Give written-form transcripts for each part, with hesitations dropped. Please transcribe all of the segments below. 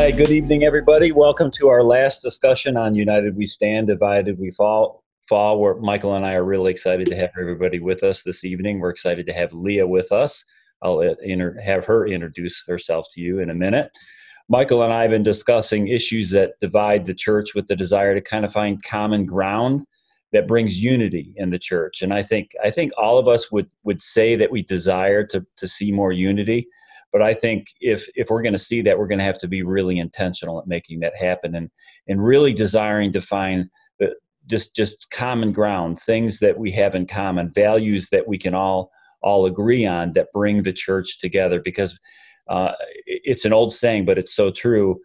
Hi, good evening, everybody. Welcome to our last discussion on United We Stand, Divided We Fall, where Michael and I are really excited to have everybody with us this evening. We're excited to have Leah with us. I'll have her introduce herself to you in a minute. Michael and I have been discussing issues that divide the church with the desire to kind of find common ground that brings unity in the church. And I think all of us would say that we desire to see more unity. But I think if we're going to see that, we're going to have to be really intentional at making that happen and really desiring to find just common ground, things that we have in common, values that we can all agree on that bring the church together. Because it's an old saying, but it's so true.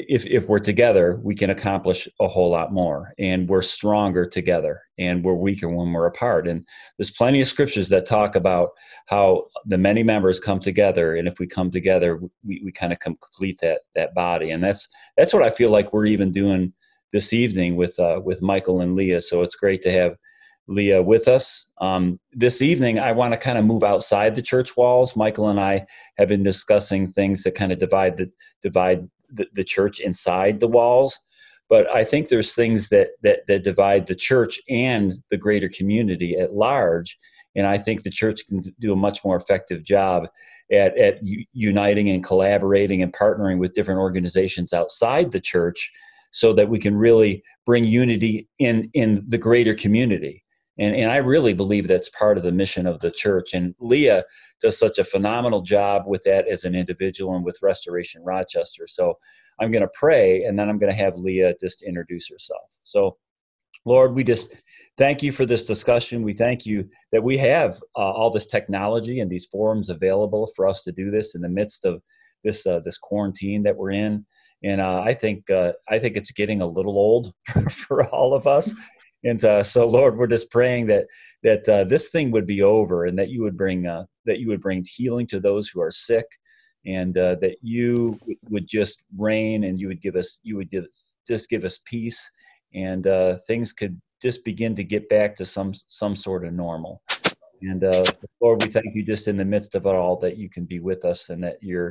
If we're together, we can accomplish a whole lot more, and we're stronger together, and we're weaker when we're apart. And there's plenty of scriptures that talk about how the many members come together, and if we come together, we kind of complete that body. And that's what I feel like we're even doing this evening with Michael and Leah. So it's great to have Leah with us. This evening, I want to kind of move outside the church walls. Michael and I have been discussing things that kind of divide the church inside the walls, but I think there's things that divide the church and the greater community at large, and I think the church can do a much more effective job at uniting and collaborating and partnering with different organizations outside the church so that we can really bring unity in the greater community. And I really believe that's part of the mission of the church. And Leah does such a phenomenal job with that as an individual and with Restoration Rochester. So I'm going to pray, and then I'm going to have Leah just introduce herself. So, Lord, we just thank you for this discussion. We thank you that we have all this technology and these forums available for us to do this in the midst of this quarantine that we're in. And I think it's getting a little old for all of us. And so, Lord, we're just praying that this thing would be over, and that you would bring healing to those who are sick, and that you would just reign, and you would just give us peace, and things could just begin to get back to some sort of normal. And Lord, we thank you just in the midst of it all that you can be with us, and that you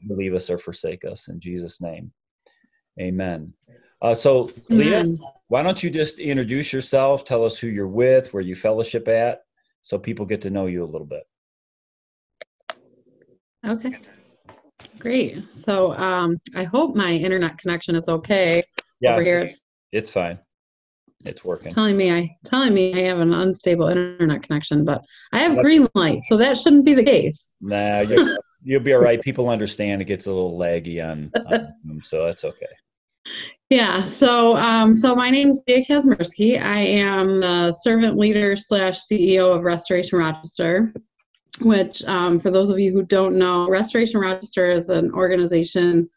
never leave us or forsake us. In Jesus' name, amen. So, Leah, why don't you just introduce yourself, tell us who you're with, where you fellowship at, so people get to know you a little bit. Okay, great. So I hope my internet connection is okay over here. It's fine. It's working. It's telling me I have an unstable internet connection, but I have green light, so that shouldn't be the case. Nah, you'll be all right. People understand it gets a little laggy on Zoom, so that's okay. Yeah, so my name is Leah Kazmierski. I am the servant leader / CEO of Restoration Rochester, which for those of you who don't know, Restoration Rochester is an organization,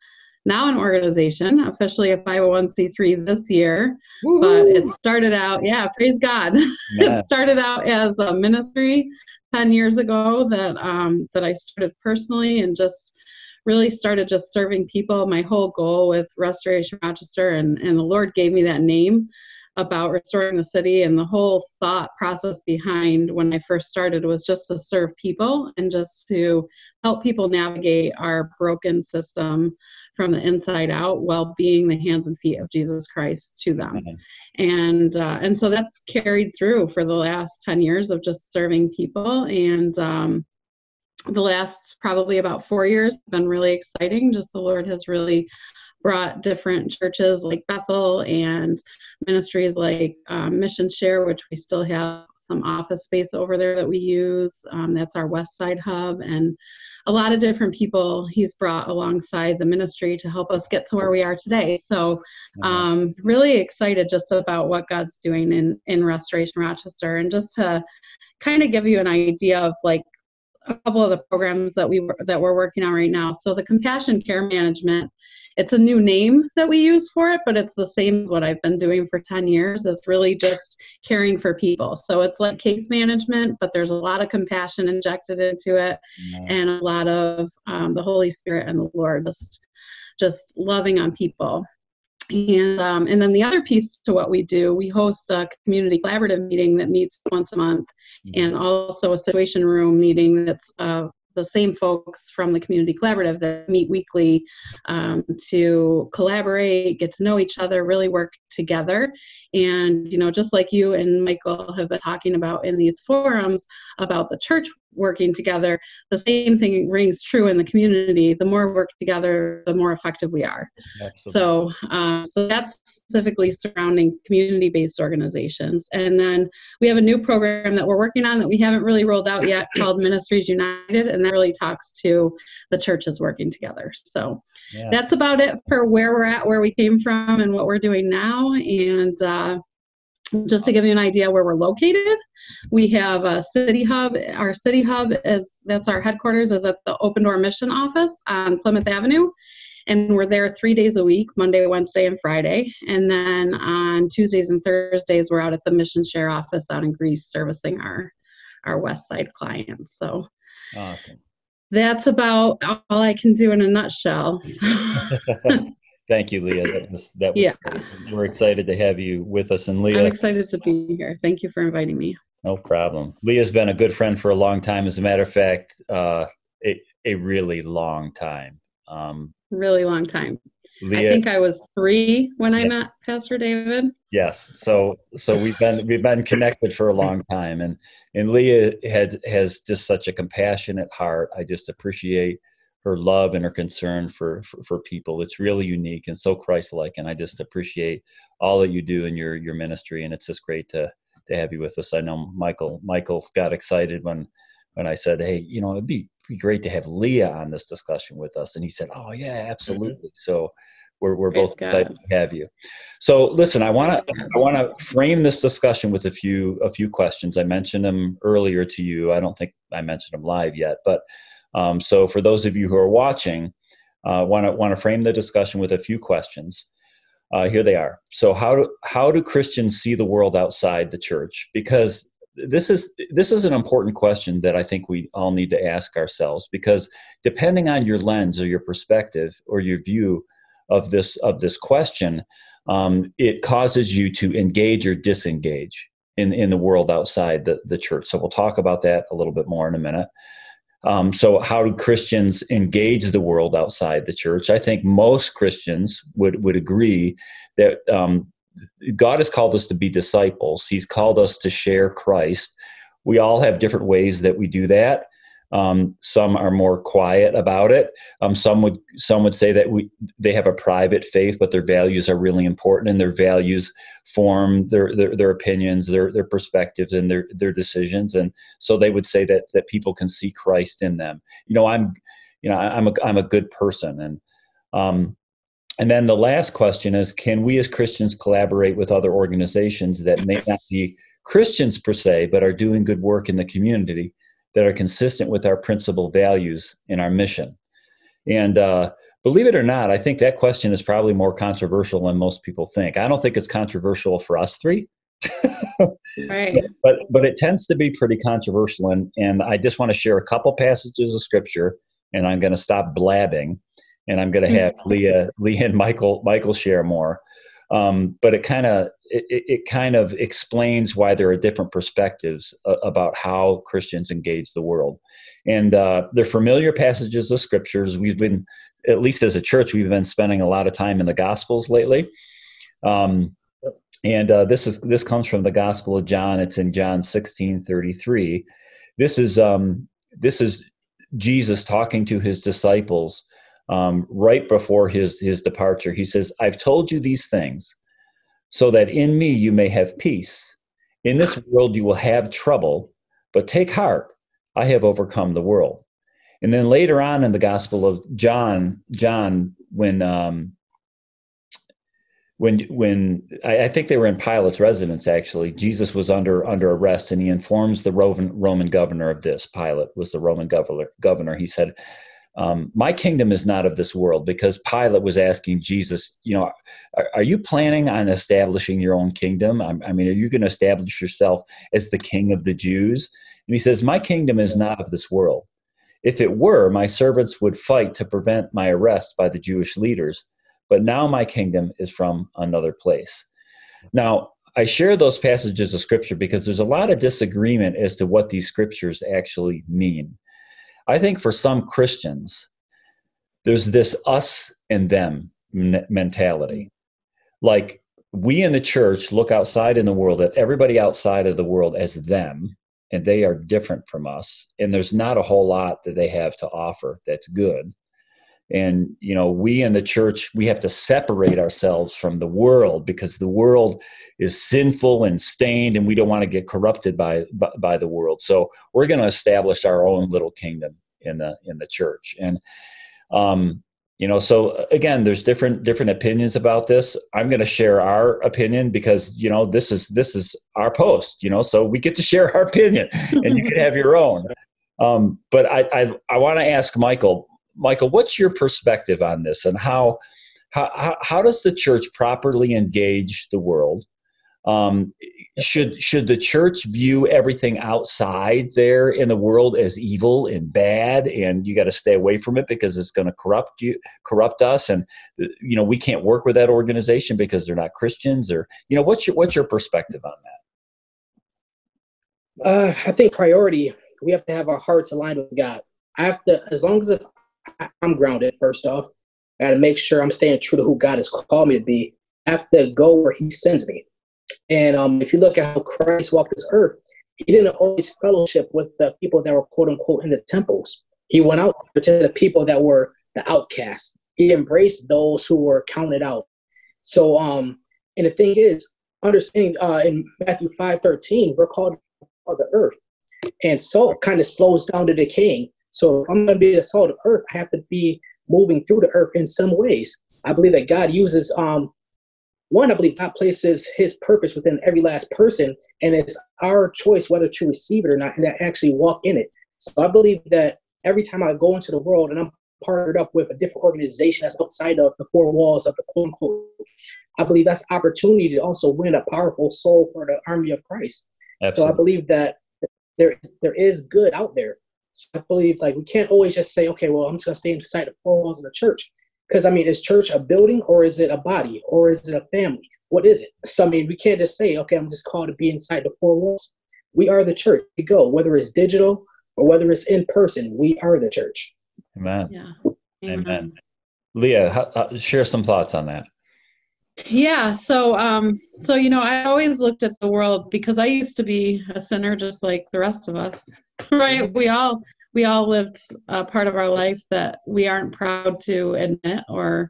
officially a 501c3 this year. Woo-hoo! But it started out, praise God. Yeah. It started out as a ministry 10 years ago that I started personally, and just really started just serving people. My whole goal with Restoration Rochester, and the Lord gave me that name, about restoring the city, and the whole thought process behind when I first started was just to serve people and just to help people navigate our broken system from the inside out, while being the hands and feet of Jesus Christ to them. Mm-hmm. And so that's carried through for the last 10 years of just serving people. And the last probably about 4 years have been really exciting. Just the Lord has really brought different churches like Bethel, and ministries like Mission Share, which we still have some office space over there that we use. That's our West Side hub, and a lot of different people he's brought alongside the ministry to help us get to where we are today. So really excited just about what God's doing in Restoration Rochester. And just to kind of give you an idea of like a couple of the programs that we're working on right now. So the Compassion Care Management, it's a new name that we use for it, but it's the same as what I've been doing for 10 years. It's really just caring for people. So it's like case management, but there's a lot of compassion injected into it. Mm-hmm. And a lot of the Holy Spirit and the Lord just loving on people. And then the other piece to what we do, we host a community collaborative meeting that meets once a month, and also a situation room meeting that's the same folks from the community collaborative that meet weekly to collaborate, get to know each other, really work together. And, you know, just like you and Michael have been talking about in these forums about the church working together, the same thing rings true in the community. The more we work together, the more effective we are. Absolutely. So, so that's specifically surrounding community-based organizations. And then we have a new program that we're working on that we haven't really rolled out yet called Ministries United, and that really talks to the churches working together. So yeah, that's about it for where we're at, where we came from, and what we're doing now. And just to give you an idea where we're located, we have a city hub. Our city hub is, that's our headquarters, is at the Open Door Mission office on Plymouth Avenue. And we're there 3 days a week, Monday, Wednesday, and Friday. And then on Tuesdays and Thursdays, we're out at the Mission Share office out in Greece servicing our West Side clients. So awesome. That's about all I can do in a nutshell. Thank you, Leah. That was yeah, great. We're excited to have you with us. And Leah, I'm excited to be here. Thank you for inviting me. No problem. Leah's been a good friend for a long time. As a matter of fact, a really long time. Really long time. Leah, I think I was 3 when I met Pastor David. Yes. So we've been connected for a long time. And Leah has just such a compassionate heart. I just appreciate her love and her concern for people. It's really unique and so Christ-like, and I just appreciate all that you do in your ministry, and it's just great to have you with us. I know Michael got excited when I said, hey, you know, it'd be great to have Leah on this discussion with us, and he said, oh yeah, absolutely. So we're both excited to have you. So listen, I wanna frame this discussion with a few questions. I mentioned them earlier to you. I don't think I mentioned them live yet, but so for those of you who are watching, want to frame the discussion with a few questions. Here they are. So how do Christians see the world outside the church? Because this is an important question that I think we all need to ask ourselves, because depending on your lens or your perspective or your view of this question, it causes you to engage or disengage in the world outside the church. So we'll talk about that a little bit more in a minute. So how do Christians engage the world outside the church? I think most Christians would agree that God has called us to be disciples. He's called us to share Christ. We all have different ways that we do that. Some are more quiet about it. Some would say that they have a private faith, but their values are really important, and their values form their opinions, their perspectives, and their decisions. And so they would say that people can see Christ in them. You know, I'm a good person. And then the last question is, can we as Christians collaborate with other organizations that may not be Christians per se, but are doing good work in the community, that are consistent with our principal values in our mission? And believe it or not, I think that question is probably more controversial than most people think. I don't think it's controversial for us three, right? But it tends to be pretty controversial. And I just want to share a couple passages of scripture, and I'm going to stop blabbing, and I'm going to have Leah and Michael share more. But it kind of explains why there are different perspectives about how Christians engage the world. And they're familiar passages of scriptures. We've been, at least as a church, we've been spending a lot of time in the Gospels lately. This comes from the Gospel of John. It's in John 16:33. This is Jesus talking to his disciples right before his departure. He says, I've told you these things so that in me you may have peace. In this world you will have trouble, but take heart, I have overcome the world. And then later on in the Gospel of John, when I think they were in Pilate's residence, actually, Jesus was under arrest, and he informs the Roman governor of this. Pilate was the Roman governor. He said, my kingdom is not of this world, because Pilate was asking Jesus, you know, are you planning on establishing your own kingdom? I mean, are you going to establish yourself as the king of the Jews? And he says, my kingdom is not of this world. If it were, my servants would fight to prevent my arrest by the Jewish leaders, but now my kingdom is from another place. Now, I share those passages of scripture because there's a lot of disagreement as to what these scriptures actually mean. I think for some Christians, there's this us and them mentality. Like, we in the church look outside in the world at everybody outside of the world as them, and they are different from us. And there's not a whole lot that they have to offer that's good. And, you know, we in the church, we have to separate ourselves from the world because the world is sinful and stained, and we don't want to get corrupted by the world. So we're going to establish our own little kingdom in the church. And, you know, so again, there's different opinions about this. I'm going to share our opinion because, you know, this is our post, you know, so we get to share our opinion and you can have your own. But I want to ask Michael, what's your perspective on this, and how does the church properly engage the world? Should the church view everything outside there in the world as evil and bad, and you got to stay away from it because it's going to corrupt us, and, you know, we can't work with that organization because they're not Christians? Or, you know, what's your perspective on that? I think priority, we have to have our hearts aligned with God. I have to, as long as I'm grounded, first off, I got to make sure I'm staying true to who God has called me to be. I have to go where He sends me. And if you look at how Christ walked this earth, He didn't always fellowship with the people that were, quote unquote, in the temples. He went out to the people that were the outcasts. He embraced those who were counted out. So, and the thing is, understanding in Matthew 5:13, we're called of the earth. And salt kind of slows down the decaying. So if I'm going to be the salt of earth, I have to be moving through the earth in some ways. I believe that God uses I believe God places His purpose within every last person, and it's our choice whether to receive it or not and to actually walk in it. So I believe that every time I go into the world and I'm partnered up with a different organization that's outside of the four walls of the quote-unquote, I believe that's opportunity to also win a powerful soul for the army of Christ. Absolutely. So I believe that there is good out there. So I believe, like, we can't always just say, okay, well, I'm just going to stay inside the four walls of the church. Because, I mean, is church a building, or is it a body, or is it a family? What is it? So, I mean, we can't just say, okay, I'm just called to be inside the four walls. We are the church. We go, whether it's digital or whether it's in person, we are the church. Amen. Yeah. Amen. Leah, share some thoughts on that. Yeah. So, you know, I always looked at the world because I used to be a sinner just like the rest of us, right? We all lived a part of our life that we aren't proud to admit or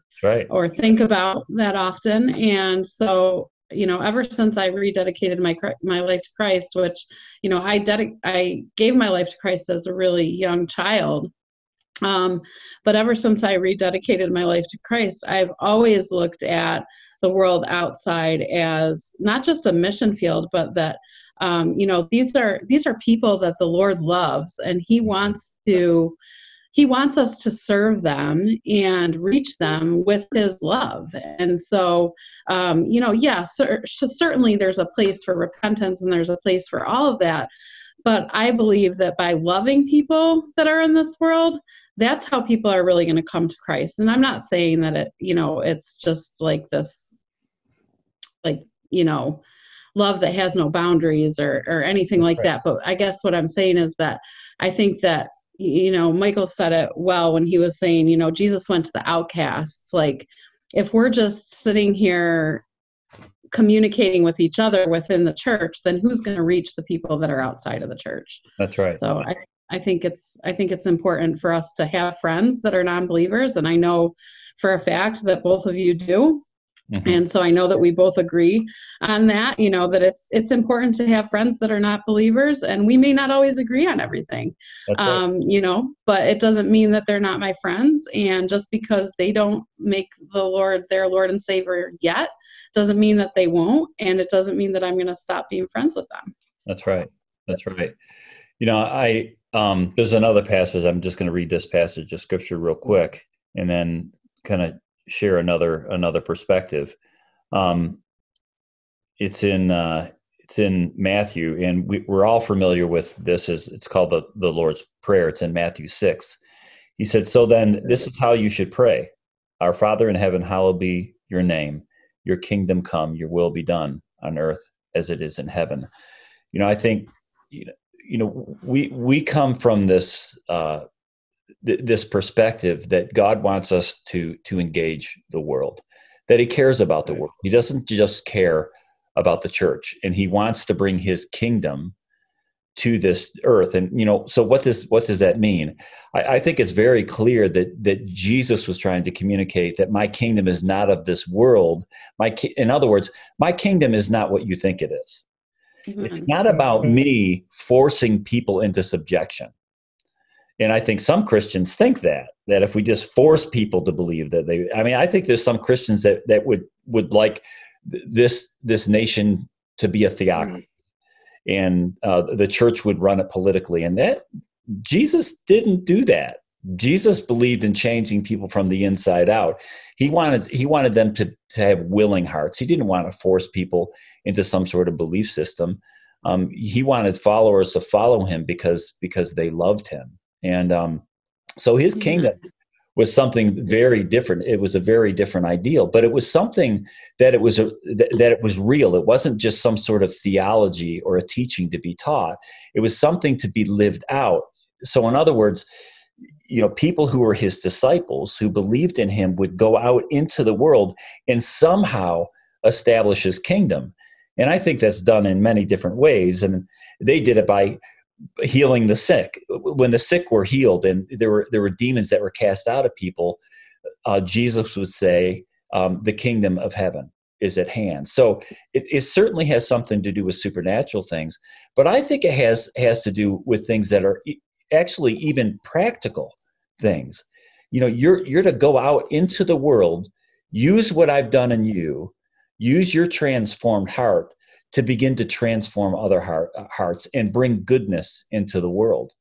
think about that often. And so, you know, ever since I rededicated my life to Christ, which, you know, I gave my life to Christ as a really young child. But ever since I rededicated my life to Christ, I've always looked at the world outside as not just a mission field, but that, you know, these are people that the Lord loves, and He wants us to serve them and reach them with His love. And so, you know, certainly there's a place for repentance, and there's a place for all of that. But I believe that by loving people that are in this world, that's how people are really going to come to Christ. And I'm not saying that it, you know, it's just like this, like, you know, love that has no boundaries or anything like that. But I guess what I'm saying is that I think that, you know, Michael said it well when he was saying, you know, Jesus went to the outcasts. Like, if we're just sitting here communicating with each other within the church, then who's going to reach the people that are outside of the church? That's right. So I think it's important for us to have friends that are non-believers. And I know for a fact that both of you do. Mm-hmm. And so I know that we both agree on that, you know, that it's important to have friends that are not believers, and we may not always agree on everything, you know, but it doesn't mean that they're not my friends. And just because they don't make the Lord their Lord and Savior yet doesn't mean that they won't. And it doesn't mean that I'm going to stop being friends with them. That's right. That's right. You know, there's another passage. I'm just going to read this passage of scripture real quick and then kind of share another perspective. It's in Matthew, and we're all familiar with this. It's called the Lord's Prayer. It's in Matthew 6. He said, "So then, this is how you should pray: Our Father in heaven, hallowed be your name. Your kingdom come. Your will be done on earth as it is in heaven." You know, I think we come from this this perspective that God wants us to engage the world, that he cares about the world. He doesn't just care about the church, and he wants to bring his kingdom to this earth. And, you know, so what does that mean? I think it's very clear that, Jesus was trying to communicate that my kingdom is not of this world. In other words, my kingdom is not what you think it is. Mm-hmm. It's not about me forcing people into subjection. And I think some Christians think that, if we just force people to believe that they, I mean, I think there's some Christians that, would like this nation to be a theocracy, and the church would run it politically. And that Jesus didn't do that. Jesus believed in changing people from the inside out. He wanted them to have willing hearts. He didn't want to force people into some sort of belief system. He wanted followers to follow him because they loved him. And so his kingdom was something very different. It was a very different ideal, but it was something that it was real. It wasn't just some sort of theology or a teaching to be taught. It was something to be lived out. So in other words, you know, people who were his disciples who believed in him would go out into the world and somehow establish his kingdom. And I think that's done in many different ways. And they did it by healing the sick. When the sick were healed and there were demons that were cast out of people, Jesus would say, the kingdom of heaven is at hand. So it certainly has something to do with supernatural things, but I think it has to do with things that are actually even practical things. You know, you're to go out into the world, use what I've done in you, use your transformed heart to begin to transform other hearts and bring goodness into the world.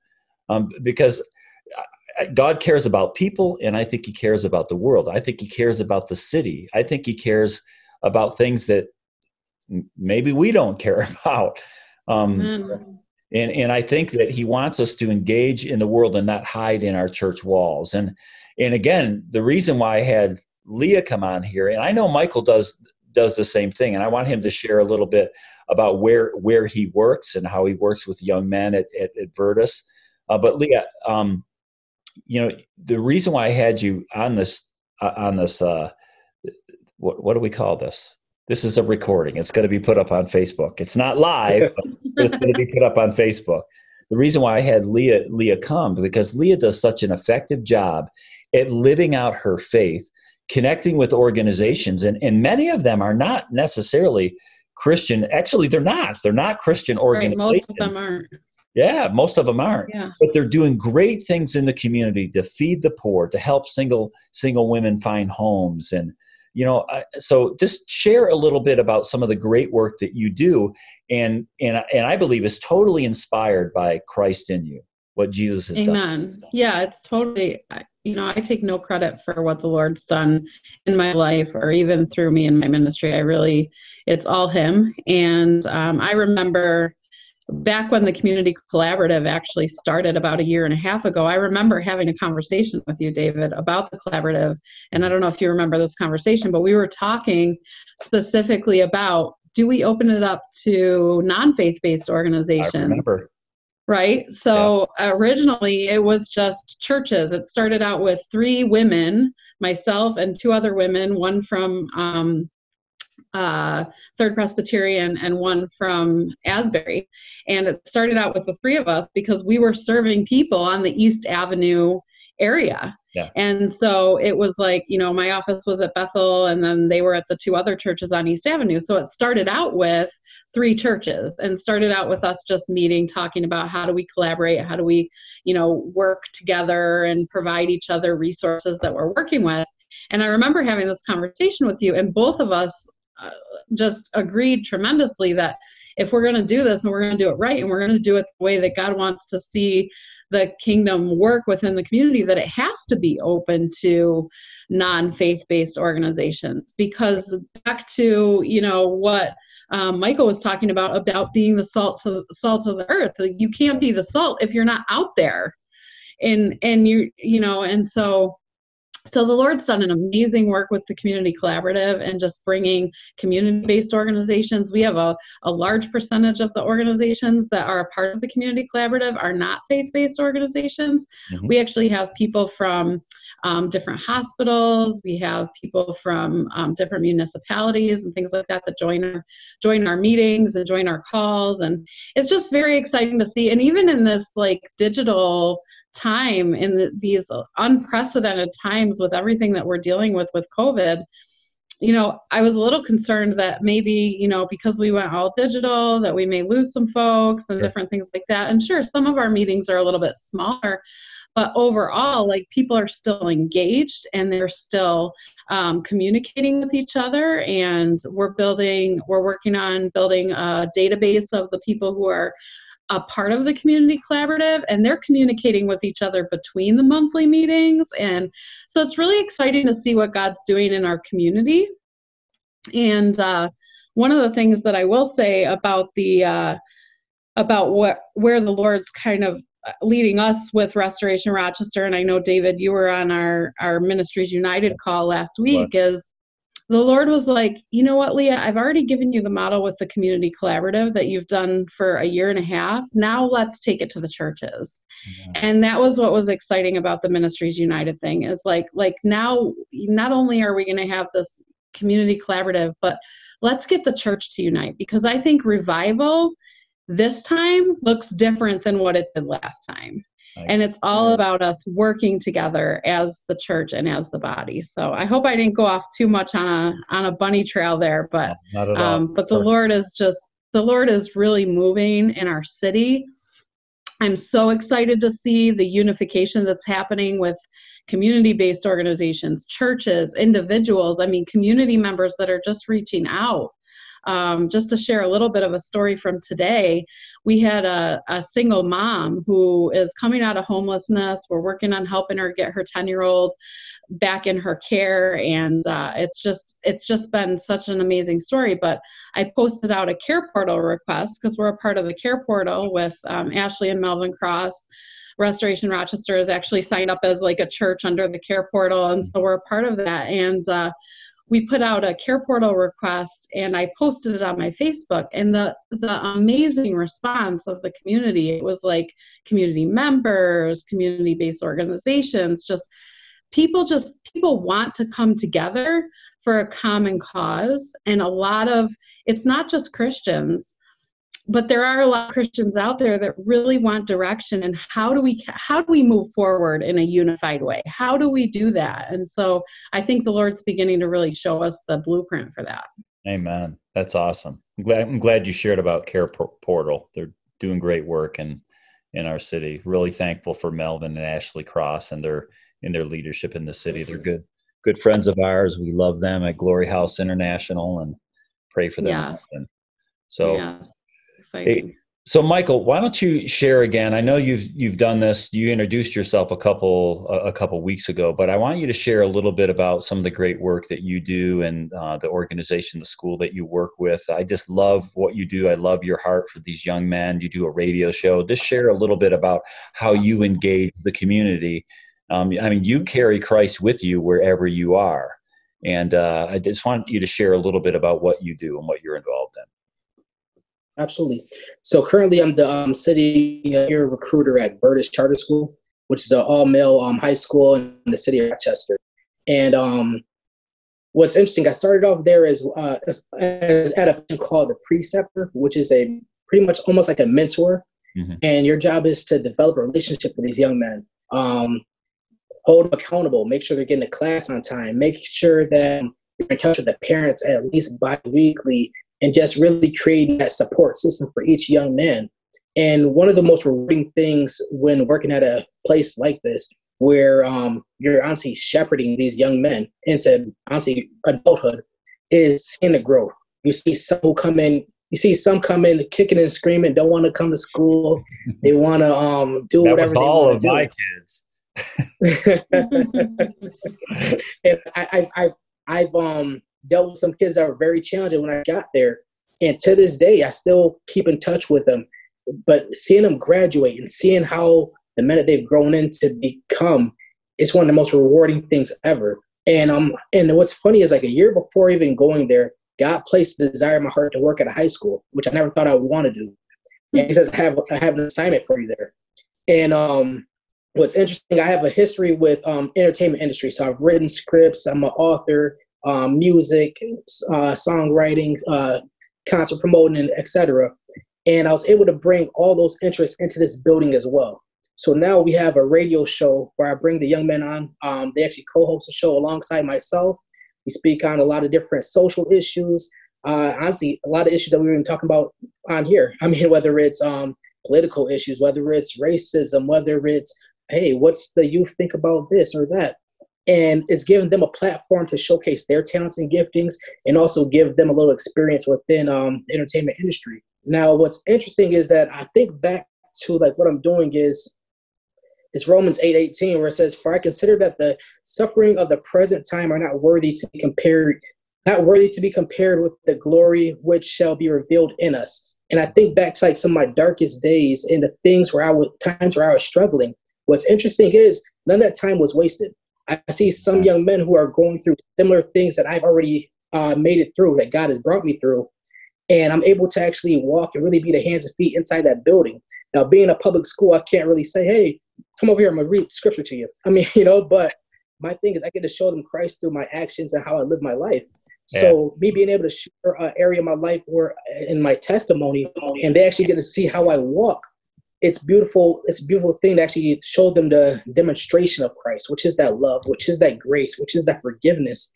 Because God cares about people, and I think he cares about the world. I think he cares about the city. I think he cares about things that maybe we don't care about. And I think that he wants us to engage in the world and not hide in our church walls. And again, the reason why I had Leah come on here, and I know Michael does the same thing, and I want him to share a little bit about where he works and how he works with young men at Virtus. But Leah, you know, the reason why I had you on this what do we call this? This is a recording. It's going to be put up on Facebook. It's not live, but it's going to be put up on Facebook. The reason why I had Leah come, because Leah does such an effective job at living out her faith, connecting with organizations, and many of them are not necessarily Christian. Actually, they're not. They're not Christian organizations. Right, most of them aren't. Yeah, most of them aren't. Yeah. But they're doing great things in the community to feed the poor, to help single women find homes. And, you know, so just share a little bit about some of the great work that you do, and I believe is totally inspired by Christ in you, what Jesus has done. Amen. Yeah, it's totally, you know, I take no credit for what the Lord's done in my life or even through me in my ministry. I really, it's all him. And I remember back when the community collaborative actually started about 1.5 years ago, I remember having a conversation with you, David, about the collaborative. And I don't know if you remember this conversation, but we were talking specifically about, do we open it up to non-faith-based organizations? I remember. Right. So originally it was just churches. It started out with 3 women, myself and 2 other women, one from Third Presbyterian and one from Asbury. And it started out with the 3 of us because we were serving people on the East Avenue area. Yeah. And so it was like, you know, my office was at Bethel and then they were at the 2 other churches on East Avenue. So it started out with 3 churches and started out with us just meeting, talking about how do we collaborate? How do we, you know, work together and provide each other resources that we're working with? And I remember having this conversation with you, and both of us just agreed tremendously that if we're going to do this and we're going to do it right and we're going to do it the way that God wants to see the kingdom work within the community, that it has to be open to non-faith-based organizations. Because back to, you know, what Michael was talking about being the salt of the earth, you can't be the salt if you're not out there. And you know, and so So the Lord's done an amazing work with the Community Collaborative and just bringing community-based organizations. We have a large percentage of the organizations that are a part of the Community Collaborative are not faith-based organizations. Mm-hmm. We actually have people from different hospitals. We have people from different municipalities and things like that that join our meetings and join our calls. And it's just very exciting to see. And even in this like digital time, in these unprecedented times with everything that we're dealing with COVID, you know, I was a little concerned that maybe, you know, because we went all digital, that we may lose some folks and different things like that. And sure, some of our meetings are a little bit smaller, but overall, like, people are still engaged and they're still communicating with each other. And we're working on building a database of the people who are a part of the Community Collaborative, and they're communicating with each other between the monthly meetings. And so it's really exciting to see what God's doing in our community. And one of the things that I will say about the where the Lord's kind of leading us with Restoration Rochester, and I know, David, you were on our Ministries United call last week, is the Lord was like, you know what, Leah, I've already given you the model with the Community Collaborative that you've done for a year and a half. Now let's take it to the churches. Mm-hmm. And that was what was exciting about the Ministries United thing, is like now, not only are we going to have this Community Collaborative, but let's get the church to unite, because I think revival this time looks different than what it did last time. And it's all about us working together as the church and as the body. So I hope I didn't go off too much on a bunny trail there, but not at all. But the Lord is really moving in our city. I'm so excited to see the unification that's happening with community-based organizations, churches, individuals. I mean, community members that are just reaching out. Just to share a little bit of a story from today, we had a single mom who is coming out of homelessness. We're working on helping her get her 10-year-old back in her care, and it's just been such an amazing story. But I posted out a Care Portal request, because we're a part of the Care Portal with Ashley and Melvin Cross. Restoration Rochester is actually signed up as like a church under the Care Portal, and so we're a part of that. And we put out a Care Portal request, and I posted it on my Facebook, and the amazing response of the community. It was like community members, community-based organizations, people want to come together for a common cause. And it's not just Christians, but there are a lot of Christians out there that really want direction, and how do we move forward in a unified way? How do we do that? And so I think the Lord's beginning to really show us the blueprint for that. Amen. That's awesome. I'm glad you shared about Care Portal. They're doing great work in our city. Really thankful for Melvin and Ashley Cross and their leadership in the city. They're good friends of ours. We love them at Glory House International and pray for them. Yeah. Often. So. Yeah. Hey, so Michael, why don't you share again? I know you've done this. You introduced yourself a couple weeks ago, but I want you to share a little bit about some of the great work that you do and the organization, the school that you work with. I just love what you do. I love your heart for these young men. You do a radio show. Just share a little bit about how you engage the community. I mean, you carry Christ with you wherever you are, and I just want you to share a little bit about what you do and what you're involved in. Absolutely. So currently I'm the city year recruiter at Burtis Charter School, which is an all-male high school in the city of Rochester. And what's interesting, I started off there as at a position called the preceptor, which is a pretty much almost like a mentor. Mm-hmm. And your job is to develop a relationship with these young men, hold them accountable, make sure they're getting to class on time, make sure that you're in touch with the parents at least bi-weekly, and just really creating that support system for each young man. And one of the most rewarding things when working at a place like this, where you're honestly shepherding these young men into honestly adulthood, is seeing the growth. You see some who come in, kicking and screaming, don't want to come to school. They want to do whatever they want to do. That was all of my kids. And I've dealt with some kids that were very challenging when I got there. And to this day, I still keep in touch with them. But seeing them graduate and seeing how the men that they've grown into become it's one of the most rewarding things ever. And what's funny is, like, a year before even going there, God placed the desire in my heart to work at a high school, which I never thought I would want to do. And He says, I have an assignment for you there. And what's interesting, I have a history with entertainment industry. So I've written scripts. I'm an author, music, songwriting, concert promoting, and et cetera. And I was able to bring all those interests into this building as well. So now we have a radio show where I bring the young men on. They actually co-host the show alongside myself. We speak on a lot of different social issues. Honestly, a lot of issues that we've been talking about on here. I mean, whether it's political issues, whether it's racism, whether it's, hey, what's the youth think about this or that? And it's giving them a platform to showcase their talents and giftings, and also give them a little experience within the entertainment industry. Now, what's interesting is that I think back to, like, what I'm doing is, it's Romans 8:18, where it says, "For I consider that the suffering of the present time are not worthy to be compared with the glory which shall be revealed in us." And I think back to, like, some of my darkest days and the things where I was struggling. What's interesting is none of that time was wasted. I see some young men who are going through similar things that I've already made it through, that God has brought me through. And I'm able to actually walk and really be the hands and feet inside that building. Now, being a public school, I can't really say, hey, come over here, I'm going to read scripture to you. I mean, but my thing is I get to show them Christ through my actions and how I live my life. Yeah. So me being able to share an area of my life or in my testimony, and they actually get to see how I walk. It's beautiful. It's a beautiful thing to actually show them the demonstration of Christ, which is that love, which is that grace, which is that forgiveness.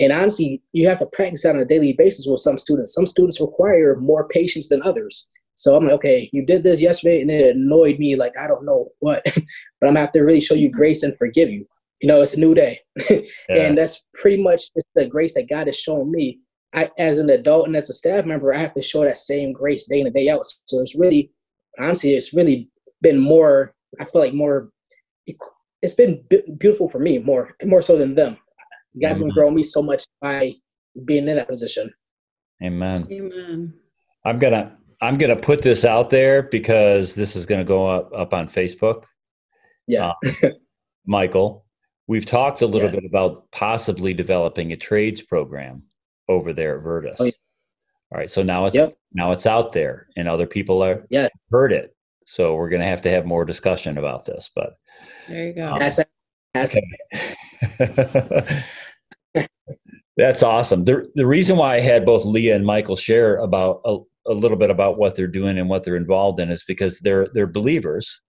And honestly, you have to practice that on a daily basis with some students. Some students require more patience than others. So I'm like, okay, you did this yesterday, and it annoyed me. Like, I don't know what, but I'm going to have to really show you grace and forgive you. It's a new day. Yeah. And that's pretty much just the grace that God has shown me. I, as an adult and as a staff member, I have to show that same grace day in and day out. So it's really, honestly, it's really been more, I feel like more, it's been beautiful for me more so than them. You guys have been growing me so much by being in that position. Amen. Amen. I'm gonna put this out there because this is gonna go up on Facebook. Yeah, Michael, we've talked a little bit about possibly developing a trades program over there at Virtus. Oh, yeah. All right, so now it's out there, and other people are heard it. So we're gonna have to have more discussion about this. But there you go. Okay. That's awesome. The reason why I had both Leah and Michael share about a little bit about what they're doing and what they're involved in is because they're believers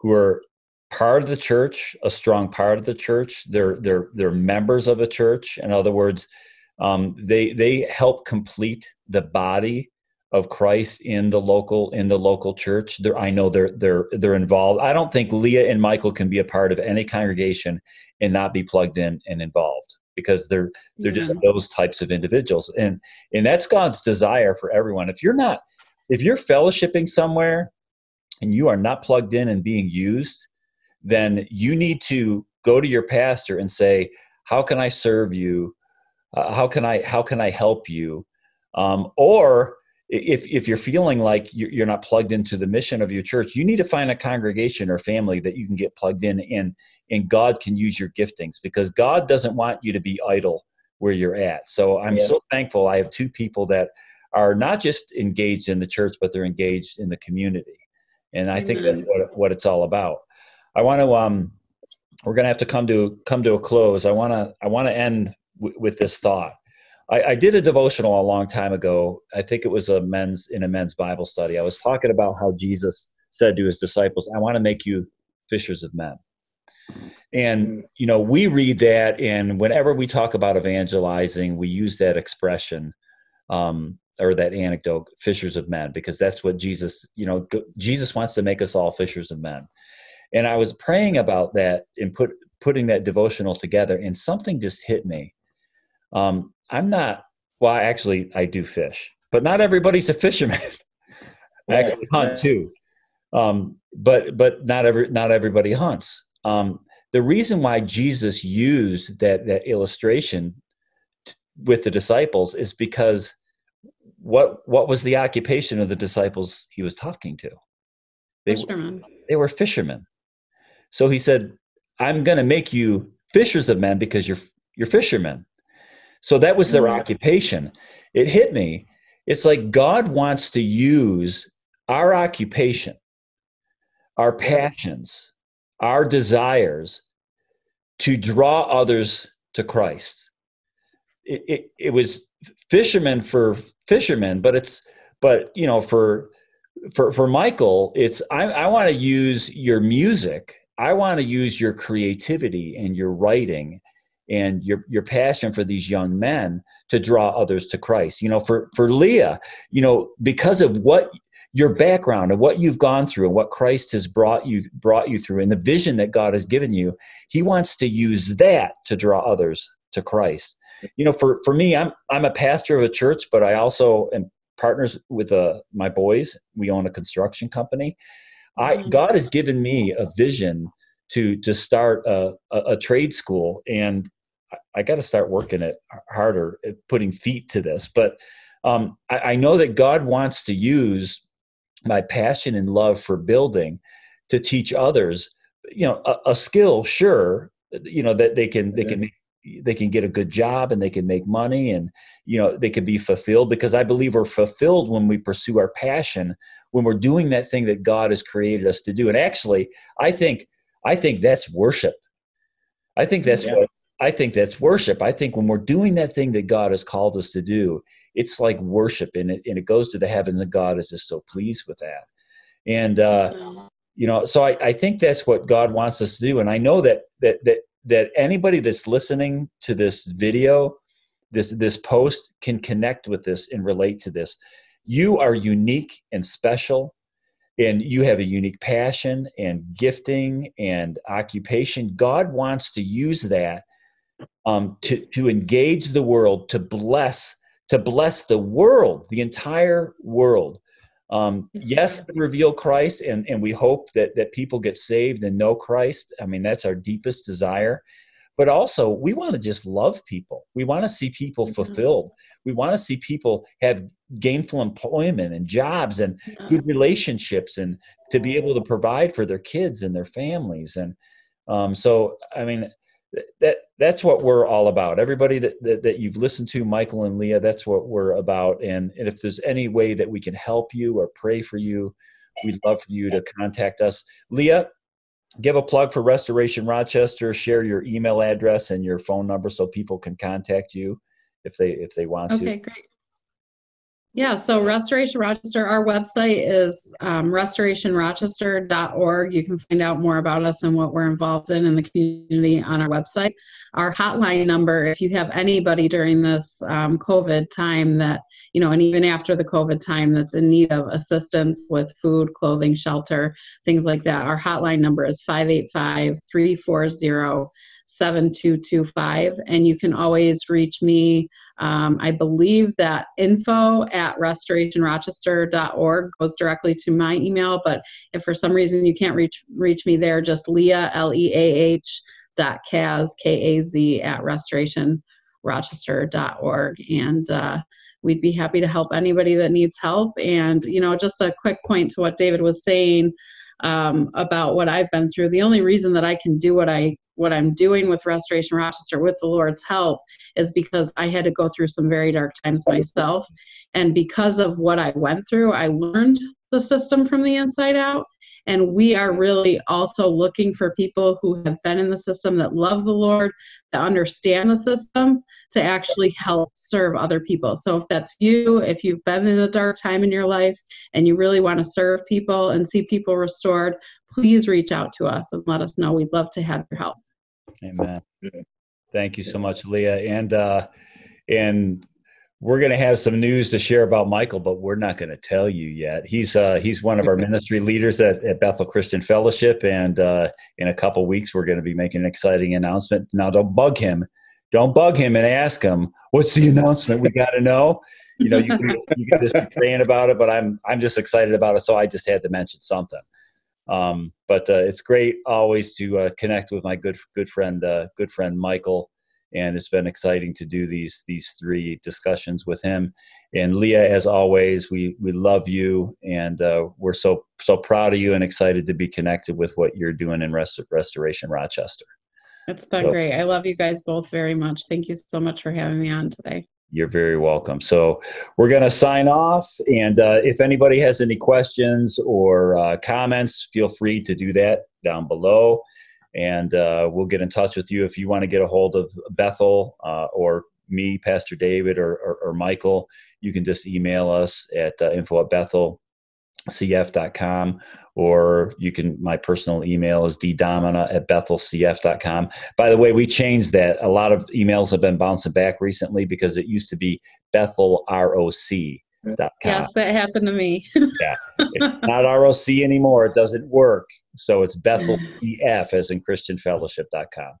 who are part of the church, a strong part of the church. They're members of a church. In other words, they help complete the body of Christ in the local church. I know they're involved. I don't think Leah and Michael can be a part of any congregation and not be plugged in and involved, because they're just those types of individuals. And that's God's desire for everyone. If you're fellowshipping somewhere and you are not plugged in and being used, then you need to go to your pastor and say, how can I serve you? How can I help you? Or if you're feeling like you're not plugged into the mission of your church, you need to find a congregation or family that you can get plugged in, and God can use your giftings, because God doesn't want you to be idle where you're at. So I'm so thankful I have two people that are not just engaged in the church, but they're engaged in the community. And I think that's what it's all about. I want to, we're going to have to come to a close. I want to end with this thought. I did a devotional a long time ago. I think it was in a men's Bible study. I was talking about how Jesus said to his disciples, I want to make you fishers of men. And, we read that, and whenever we talk about evangelizing, we use that expression, or that anecdote, fishers of men, because that's what Jesus, Jesus wants to make us all fishers of men. And I was praying about that and putting that devotional together, and something just hit me. I do fish, but not everybody's a fisherman. I actually hunt too. But not everybody hunts. The reason why Jesus used that illustration with the disciples is because what was the occupation of the disciples he was talking to? They were fishermen. So he said, I'm going to make you fishers of men because you're fishermen. So that was their occupation. It hit me. It's like God wants to use our occupation, our passions, our desires to draw others to Christ. It was fishermen for fishermen, but for Michael, it's I want to use your music. I want to use your creativity and your writing and your passion for these young men to draw others to Christ. You know, for Leah, you know, because of what your background and what you've gone through and what Christ has brought you through and the vision that God has given you, he wants to use that to draw others to Christ. You know, for me, I'm a pastor of a church, but I also am partners with my boys. We own a construction company. God has given me a vision to start a trade school, and I got to start working it harder, putting feet to this. But I know that God wants to use my passion and love for building to teach others, you know, a skill, sure, you know, that they can get a good job and they can make money and, you know, they can be fulfilled, because I believe we're fulfilled when we pursue our passion, when we're doing that thing that God has created us to do. And actually, I think that's worship. I think that's worship. I think when we're doing that thing that God has called us to do, it's like worship, and it goes to the heavens, and God is just so pleased with that. And, you know, so I think that's what God wants us to do. And I know that anybody that's listening to this video, this post, can connect with this and relate to this. You are unique and special, and you have a unique passion and gifting and occupation. God wants to use that to engage the world, to bless the world, the entire world. Yes, to reveal Christ, and we hope that people get saved and know Christ. I mean, that's our deepest desire. But also, we want to just love people. We want to see people fulfilled. We want to see people have gainful employment and jobs and good relationships, and to be able to provide for their kids and their families. And so, I mean, that's what we're all about. Everybody that you've listened to, Michael and Leah, that's what we're about. And if there's any way that we can help you or pray for you, we'd love for you to contact us. Leah, give a plug for Restoration Rochester. Share your email address and your phone number so people can contact you if they want to. Okay, great. Yeah, so Restoration Rochester, our website is restorationrochester.org. You can find out more about us and what we're involved in the community on our website. Our hotline number, if you have anybody during this COVID time that, you know, and even after the COVID time that's in need of assistance with food, clothing, shelter, things like that, our hotline number is 585-340-7225, and you can always reach me. I believe that info@restorationrochester.org goes directly to my email, but if for some reason you can't reach me there, just Leah, leah.kaz@restorationrochester.org, and we'd be happy to help anybody that needs help. And, you know, just a quick point to what David was saying about what I've been through. The only reason that I can do what I'm doing with Restoration Rochester with the Lord's help is because I had to go through some very dark times myself. And because of what I went through, I learned the system from the inside out. And we are really also looking for people who have been in the system, that love the Lord, that understand the system, to actually help serve other people. So if that's you, if you've been in a dark time in your life and you really want to serve people and see people restored, please reach out to us and let us know. We'd love to have your help. Amen. Thank you so much, Leah. And we're going to have some news to share about Michael, but we're not going to tell you yet. He's one of our ministry leaders at Bethel Christian Fellowship, and in a couple weeks we're going to be making an exciting announcement. Now, don't bug him. Don't bug him and ask him, what's the announcement? We got to know. You know, you can just be praying about it, but I'm just excited about it, so I just had to mention something. But it's great always to connect with my good friend Michael, and it's been exciting to do these three discussions with him. And Leah, as always, we love you, and we're so proud of you and excited to be connected with what you're doing in Restoration Rochester. That's been great. I love you guys both very much. Thank you so much for having me on today. You're very welcome. So we're going to sign off. And if anybody has any questions or comments, feel free to do that down below. And we'll get in touch with you if you want to get a hold of Bethel or me, Pastor David, or Michael. You can just email us at info@bethelcf.com, or you can, my personal email is ddomina@bethelcf.com. By the way, we changed that. A lot of emails have been bouncing back recently because it used to be bethelroc.com. Yes, that happened to me. Yeah, it's not ROC anymore. It doesn't work. So it's bethelcf as in christianfellowship.com.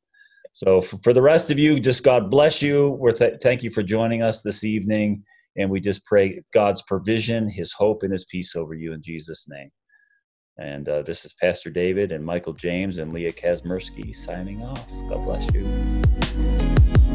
So for the rest of you, just God bless you. Thank you for joining us this evening. And we just pray God's provision, his hope, and his peace over you in Jesus' name. And this is Pastor David and Michael James and Leah Kazmierski signing off. God bless you.